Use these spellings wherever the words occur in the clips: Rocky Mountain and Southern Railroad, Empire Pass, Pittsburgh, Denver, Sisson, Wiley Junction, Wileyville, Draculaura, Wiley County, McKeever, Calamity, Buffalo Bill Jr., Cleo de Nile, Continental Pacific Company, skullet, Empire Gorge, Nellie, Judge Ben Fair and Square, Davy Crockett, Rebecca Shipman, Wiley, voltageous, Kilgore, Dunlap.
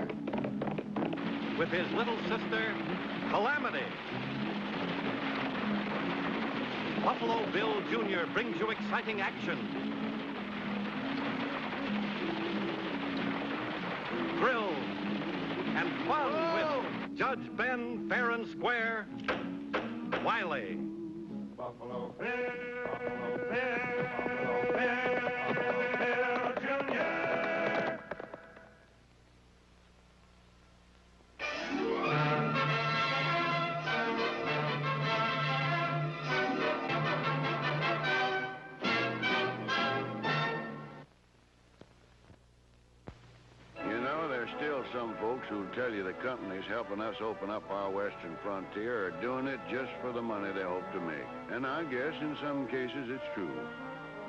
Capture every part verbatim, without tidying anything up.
Square with his little sister, Calamity. Buffalo Bill Junior brings you exciting action, thrill, and fun. Whoa! With Judge Ben Fair and Square, Wiley. Buffalo Bill, Buffalo Bill, Buffalo Bill, Buffalo Bill Junior You know, there's still some folks who tell you the companies helping us open up our western frontier are doing it just for the money they hope to make. And I guess in some cases it's true.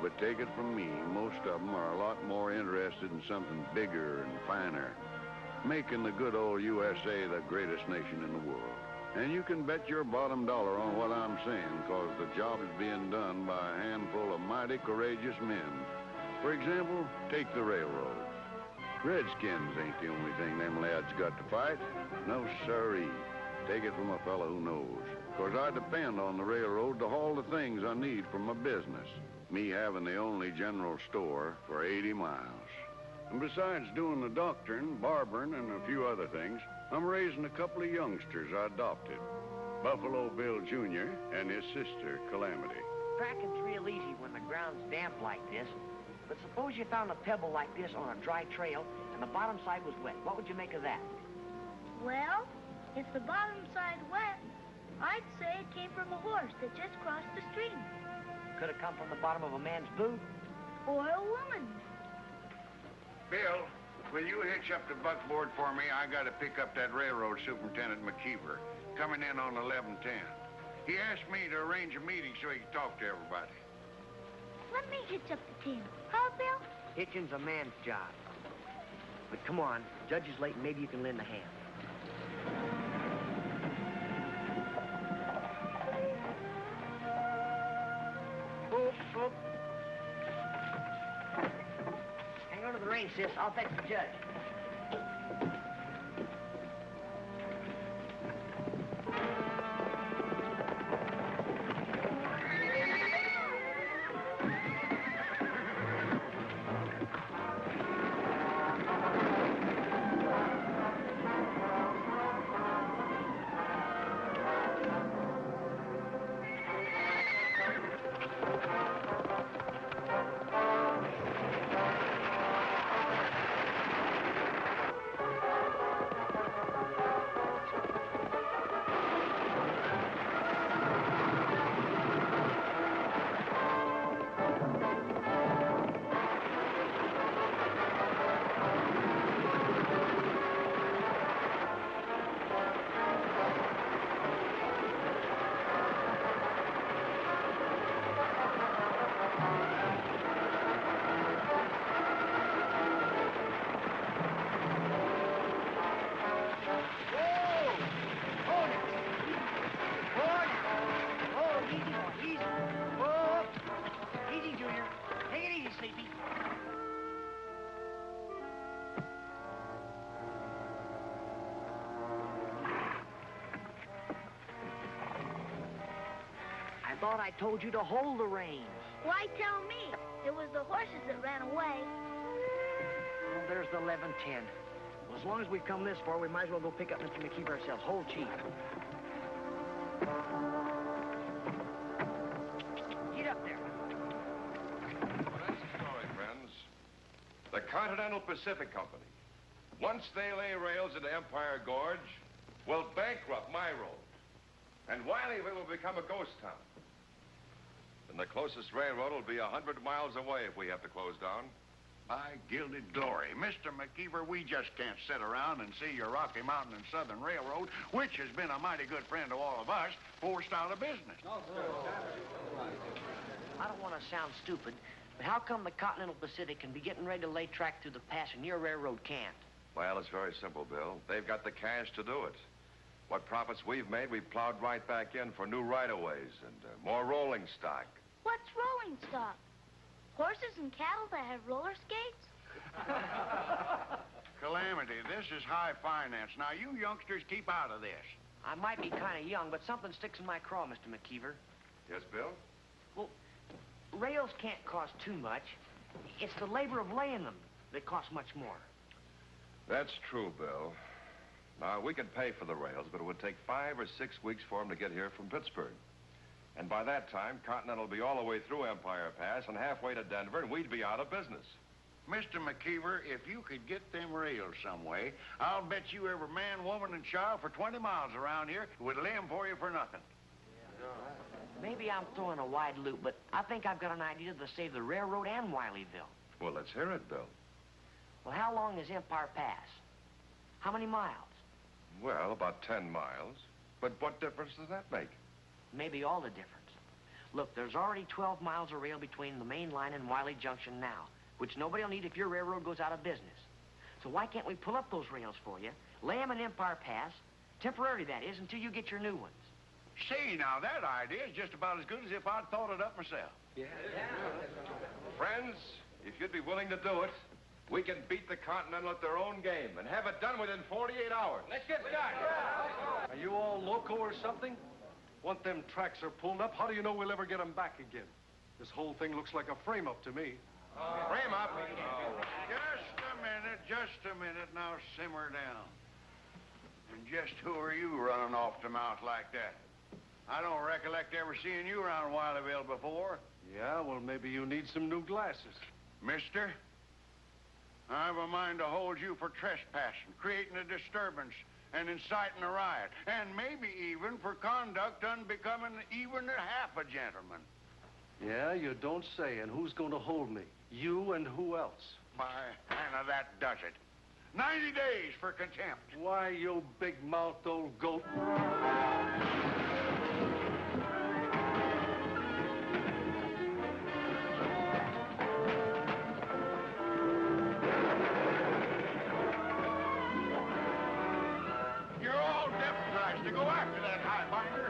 But take it from me, most of them are a lot more interested in something bigger and finer, making the good old U S A the greatest nation in the world. And you can bet your bottom dollar on what I'm saying, because the job is being done by a handful of mighty courageous men. For example, take the railroad. Redskins ain't the only thing them lads got to fight. No siree. Take it from a fellow who knows. Because I depend on the railroad to haul the things I need for my business, me having the only general store for eighty miles. And besides doing the doctoring, barbering, and a few other things, I'm raising a couple of youngsters I adopted, Buffalo Bill Junior and his sister, Calamity. Tracking's real easy when the ground's damp like this, but suppose you found a pebble like this on a dry trail and the bottom side was wet. What would you make of that? Well, if the bottom side wet, I'd say it came from a horse that just crossed the stream. Could have come from the bottom of a man's boot. Or a woman's. Bill, will you hitch up the buckboard for me? I got to pick up that railroad superintendent McKeever coming in on eleven ten. He asked me to arrange a meeting so he could talk to everybody. Let me hitch up the team. Huh, Bill? Hitching's a man's job. But come on, Judge is late and maybe you can lend a hand. Hang on to the reins, sis. I'll fetch the judge. I thought I told you to hold the reins. Why tell me? It was the horses that ran away. Well, there's the eleven ten. Well, as long as we've come this far, we might as well go pick up Mister McKeever ourselves. Hold cheap. Get up there. Well, that's the story, friends. The Continental Pacific Company, once they lay rails into Empire Gorge, will bankrupt my road. And Wileyville will become a ghost town. And the closest railroad will be a hundred miles away if we have to close down. My gilded glory. Mister McKeever, we just can't sit around and see your Rocky Mountain and Southern Railroad, which has been a mighty good friend to all of us, forced out of business. No, sir. I don't want to sound stupid, but how come the Continental Pacific can be getting ready to lay track through the pass and your railroad can't? Well, it's very simple, Bill. They've got the cash to do it. What profits we've made, we've plowed right back in for new right-of-ways and uh, more rolling stock. What's rolling stock? Horses and cattle that have roller skates? Calamity, this is high finance. Now, you youngsters keep out of this. I might be kind of young, but something sticks in my craw, Mister McKeever. Yes, Bill? Well, rails can't cost too much. It's the labor of laying them that costs much more. That's true, Bill. Now, we could pay for the rails, but it would take five or six weeks for them to get here from Pittsburgh. And by that time, Continental will be all the way through Empire Pass and halfway to Denver, and we'd be out of business. Mister McKeever, if you could get them rails some way, I'll bet you every man, woman, and child for twenty miles around here would lay them for you for nothing. Yeah. Maybe I'm throwing a wide loop, but I think I've got an idea to save the railroad and Wileyville. Well, let's hear it, Bill. Well, how long is Empire Pass? How many miles? Well, about ten miles. But what difference does that make? Maybe all the difference. Look, there's already twelve miles of rail between the main line and Wiley Junction now, which nobody will need if your railroad goes out of business. So why can't we pull up those rails for you, lay them in Empire Pass, temporarily that is, until you get your new ones? See, now that idea is just about as good as if I'd thought it up myself. Yeah. Yeah. Friends, if you'd be willing to do it, we can beat the Continental at their own game and have it done within forty-eight hours. Let's get started. Are you all loco or something? Once them tracks are pulled up, how do you know we'll ever get them back again? This whole thing looks like a frame-up to me. Uh, Frame up. Uh, just a minute, just a minute. Now simmer down. And just who are you running off the mouth like that? I don't recollect ever seeing you around Wileyville before. Yeah, well, maybe you need some new glasses. Mister, I've a mind to hold you for trespassing, creating a disturbance, and inciting a riot, and maybe even for conduct unbecoming even a half a gentleman. Yeah, you don't say, and who's going to hold me? You and who else? My Hannah, that does it. Ninety days for contempt. Why, you big-mouthed old goat. You're all deputized to go after that highbinder.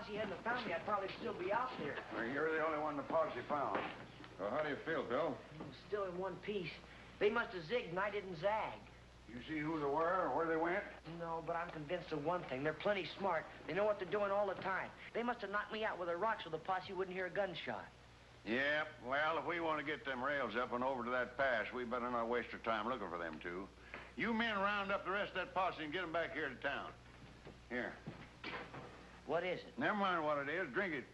If you hadn't found me, I'd probably still be out there. Well, you're the only one the posse found. Well, how do you feel, Bill? I'm still in one piece. They must have zigged and I didn't zag. You see who they were or where they went? No, but I'm convinced of one thing. They're plenty smart. They know what they're doing all the time. They must have knocked me out with a rock so the posse wouldn't hear a gunshot. Yep. Well, if we want to get them rails up and over to that pass, we better not waste our time looking for them two. You men round up the rest of that posse and get them back here to town. Here. What is it? Never mind what it is. Drink it.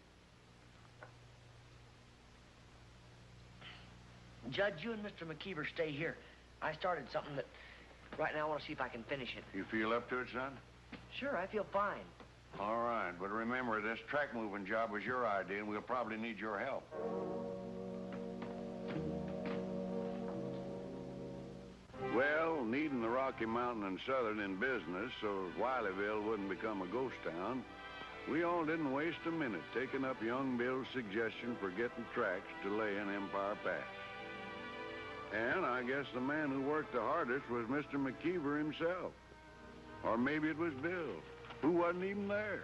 Judge, you and Mister McKeever stay here. I started something that right now I want to see if I can finish it. You feel up to it, son? Sure, I feel fine. All right, but remember, this track moving job was your idea, and we'll probably need your help. Well, needing the Rocky Mountain and Southern in business so Wileyville wouldn't become a ghost town, we all didn't waste a minute taking up young Bill's suggestion for getting tracks to lay in Empire Pass. And I guess the man who worked the hardest was Mister McKeever himself. Or maybe it was Bill, who wasn't even there.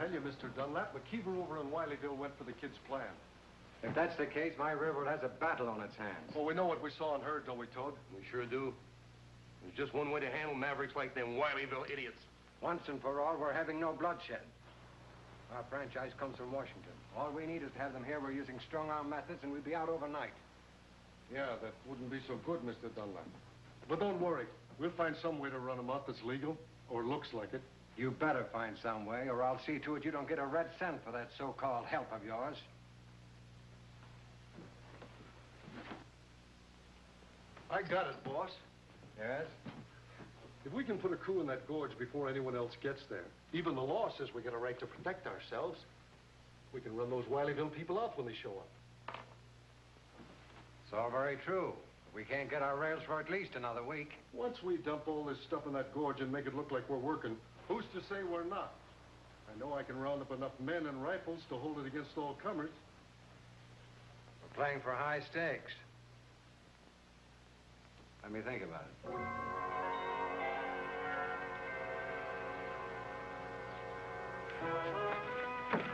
tell you, Mister Dunlap, McKeever over in Wileyville went for the kid's plan. If that's the case, my railroad has a battle on its hands. Well, we know what we saw and heard, don't we, Toad? We sure do. There's just one way to handle mavericks like them Wileyville idiots. Once and for all, we're having no bloodshed. Our franchise comes from Washington. All we need is to have them here. We're using strong-arm methods, and we'd be out overnight. Yeah, that wouldn't be so good, Mister Dunlap. But don't worry. We'll find some way to run them up that's legal, or looks like it. You better find some way, or I'll see to it you don't get a red cent for that so-called help of yours. I got it, boss. Yes? If we can put a crew in that gorge before anyone else gets there, even the law says we got a right to protect ourselves, we can run those Wileyville people off when they show up. It's all very true. We can't get our rails for at least another week. Once we dump all this stuff in that gorge and make it look like we're working, who's to say we're not? I know I can round up enough men and rifles to hold it against all comers. We're playing for high stakes. Let me think about it. Bill!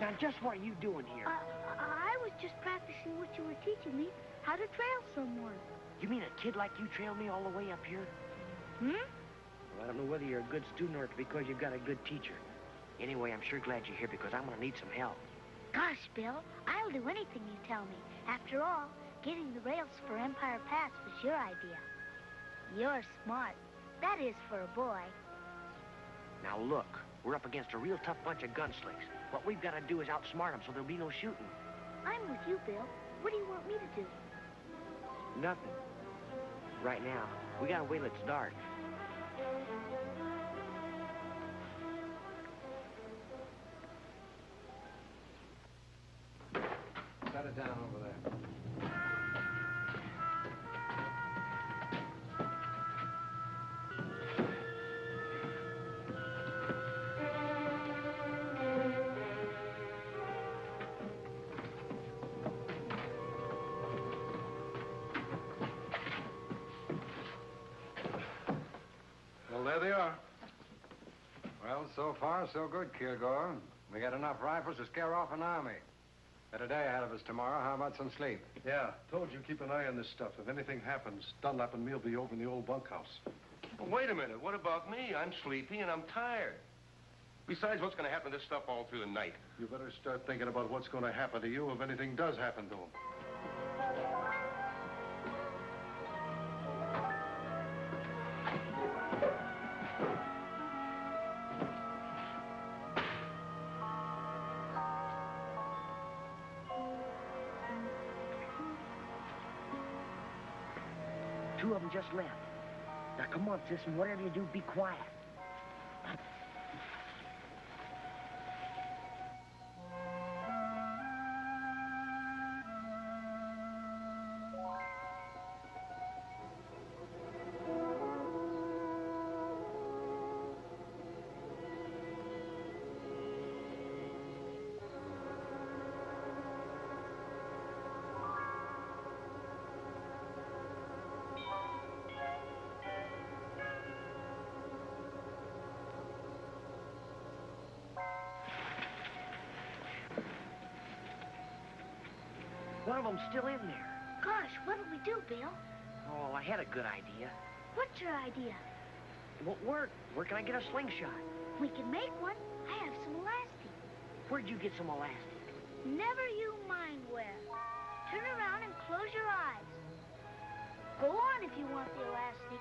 Now, just what are you doing here? Uh, I was just practicing what you were teaching me, how to trail someone. You mean a kid like you trailed me all the way up here? Hmm? Well, I don't know whether you're a good student or it's because you've got a good teacher. Anyway, I'm sure glad you're here because I'm going to need some help. Gosh, Bill, I'll do anything you tell me. After all, getting the rails for Empire Pass was your idea. You're smart. That is for a boy. Now, look, we're up against a real tough bunch of gunslings. What we've got to do is outsmart them so there'll be no shooting. I'm with you, Bill. What do you want me to do? Nothing. Right now, we gotta wait till it's dark. Set it down over there. So far, so good, Kilgore. We got enough rifles to scare off an army. Got a day ahead of us tomorrow. How about some sleep? Yeah, told you keep an eye on this stuff. If anything happens, Dunlap and me will be over in the old bunkhouse. Well, wait a minute. What about me? I'm sleepy and I'm tired. Besides, what's going to happen to this stuff all through the night? You better start thinking about what's going to happen to you if anything does happen to him. Two of them just left. Now, come on, Sisson, whatever you do, be quiet. One of them's still in there. Gosh, what'll we do, Bill? Oh, I had a good idea. What's your idea? It won't work. Where can I get a slingshot? We can make one. I have some elastic. Where'd you get some elastic? Never you mind where. Turn around and close your eyes. Go on if you want the elastic.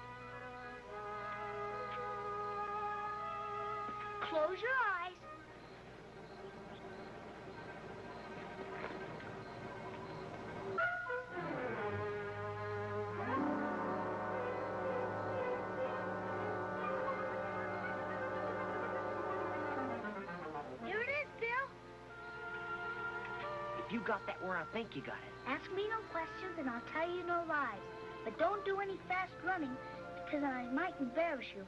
Close your eyes. You got that where I think you got it. Ask me no questions and I'll tell you no lies. But don't do any fast running because I might embarrass you.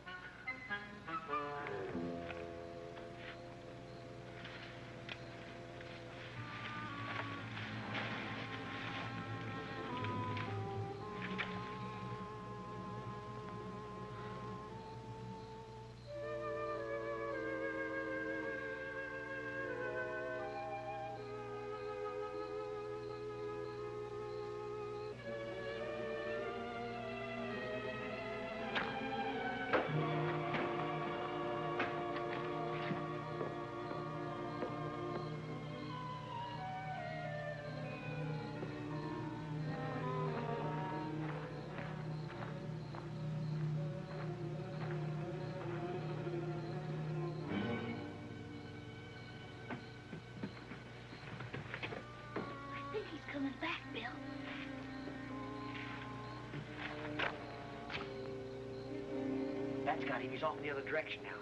That's got him. He's off in the other direction now.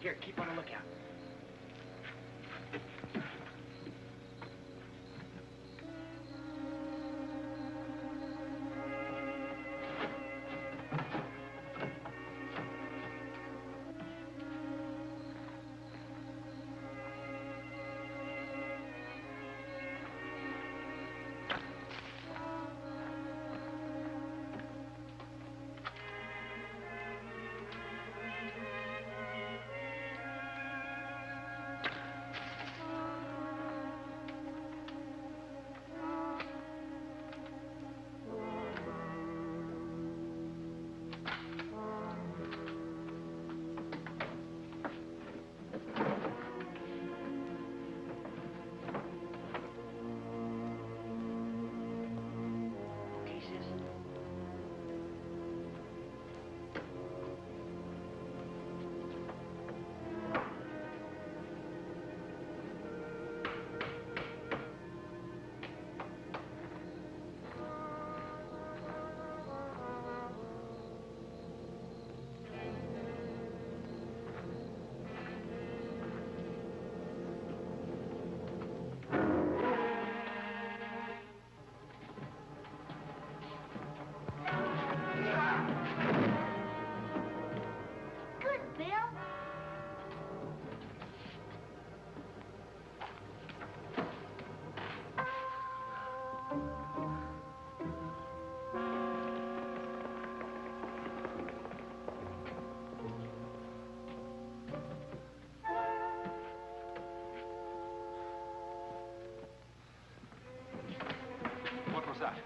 Here, keep on the lookout.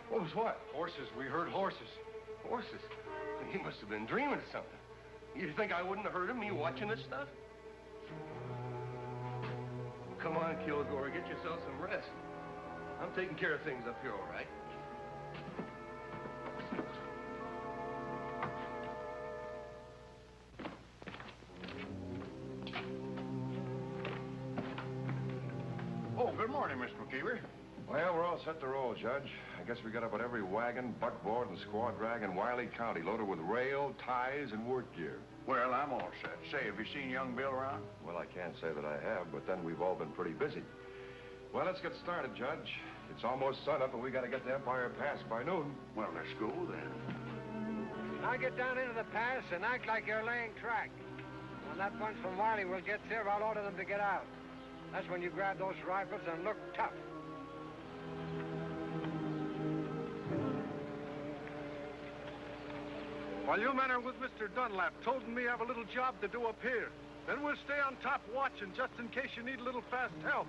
What was what? Horses. We heard horses. Horses? He must have been dreaming of something. You think I wouldn't have heard of me watching this stuff? Well, come on, Kilgore. Get yourself some rest. I'm taking care of things up here, all right? Oh, good morning, Mister McKeever. Well, we're all set to roll, Judge. I guess we got about every wagon, buckboard, and squad drag in Wiley County loaded with rail, ties, and work gear. Well, I'm all set. Say, have you seen young Bill around? Well, I can't say that I have, but then we've all been pretty busy. Well, let's get started, Judge. It's almost sunup, and we got to get to Empire Pass by noon. Well, let's go then. Now get down into the pass and act like you're laying track. When that bunch from Wiley will get there, I'll order them to get out. That's when you grab those rifles and look tough. While you men are with Mister Dunlap, Toad and me have a little job to do up here. Then we'll stay on top watching just in case you need a little fast help.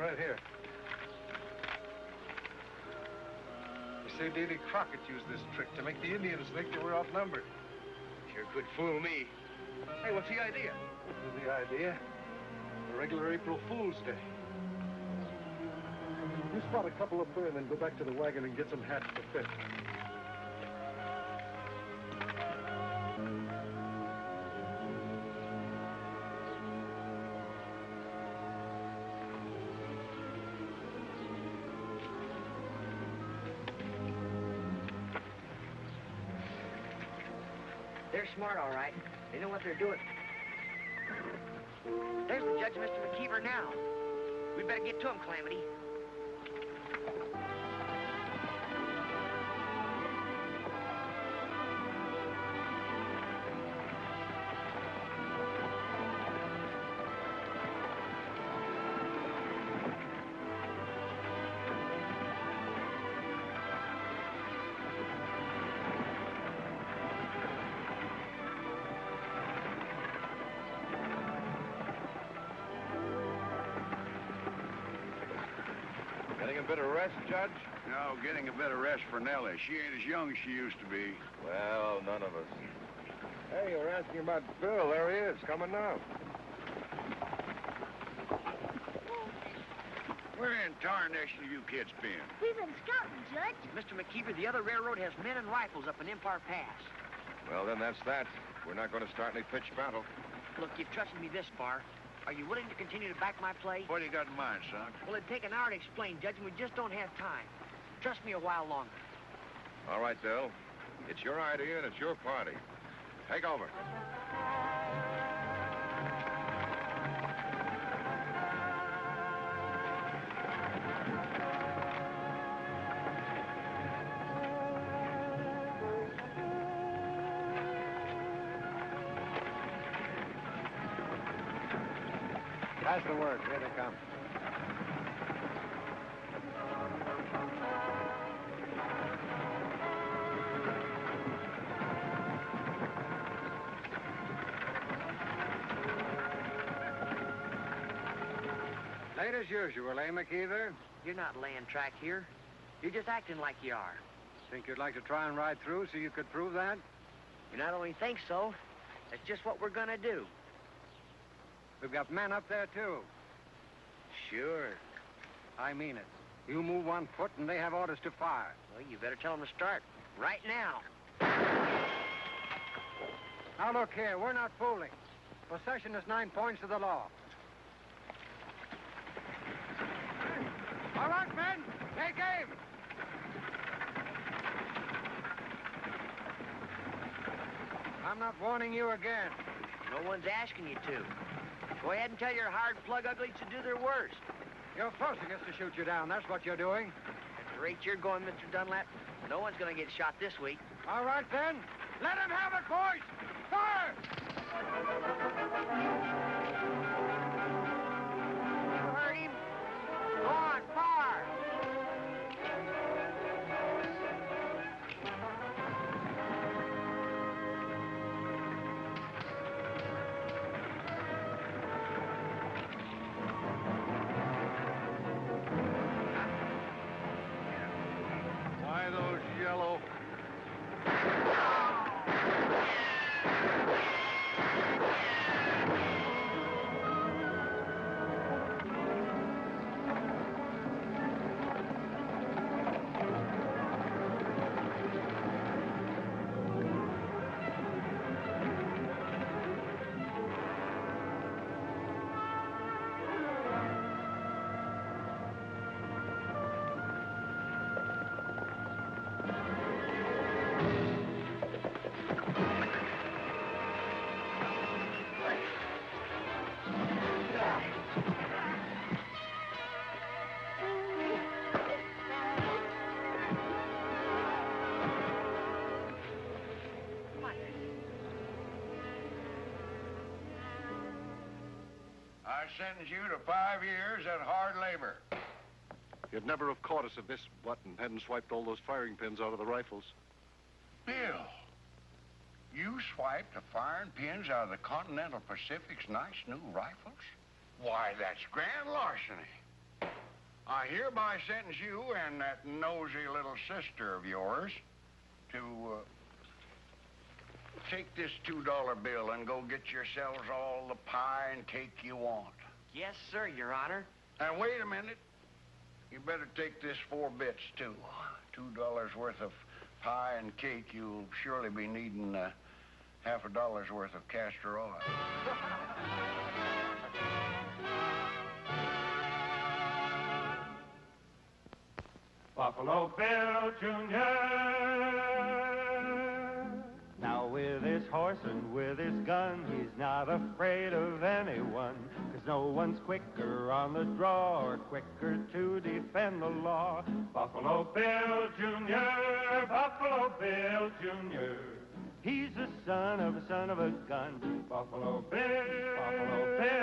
Right here. They say Davy Crockett used this trick to make the Indians think they were outnumbered. Sure could fool me. Hey, what's the idea? What's the idea? A regular April Fool's Day. You spot a couple up there and then go back to the wagon and get some hats to fit. Smart, all right. They know what they're doing. There's the judge, Mister McKeever, now. We'd better get to him, Calamity. A bit of rest, Judge? No, getting a bit of rest for Nellie. She ain't as young as she used to be. Well, none of us. Hey, you were asking about Bill. There he is, coming now. Where in tarnation have you kids been? We've been scouting, Judge. Mister McKeever, the other railroad has men and rifles up in Empire Pass. Well, then that's that. We're not going to start any pitched battle. Look, you've trusted me this far. Are you willing to continue to back my play? What do you got in mind, son? Well, it'd take an hour to explain, Judge, and we just don't have time. Trust me a while longer. All right, Bill. It's your idea and it's your party. Take over. That's the work. Here they come. Late as usual, eh, McKeever? You're not laying track here. You're just acting like you are. Think you'd like to try and ride through so you could prove that? You not only think so, that's just what we're gonna do. We've got men up there, too. Sure. I mean it. You move one foot and they have orders to fire. Well, you better tell them to start. Right now. Now, look here. We're not fooling. Possession is nine points of the law. All right, men, take aim. I'm not warning you again. No one's asking you to. Go ahead and tell your hard plug uglies to do their worst. You're forcing us to shoot you down. That's what you're doing. At the rate you're going, Mister Dunlap, no one's going to get shot this week. All right, then. Let them have it, boys. Fire! I sentence you to five years and hard labor. You'd never have caught us if Miss Button hadn't swiped all those firing pins out of the rifles. Bill, you swiped the firing pins out of the Continental Pacific's nice new rifles? Why, that's grand larceny. I hereby sentence you and that nosy little sister of yours to uh, take this two dollar bill and go get yourselves all the pie and cake you want. Yes, sir, Your Honor. Now, wait a minute. You better take this four bits, too. Two dollars worth of pie and cake. You'll surely be needing uh, half a dollar's worth of castor oil. Buffalo Bill Junior Now with his horse and with his gun, he's not afraid of anyone, 'cause no one's quicker on the draw or quicker to defend the law. Buffalo Bill Junior, Buffalo Bill Junior, he's the son of a son of a gun. Buffalo Bill, Buffalo Bill.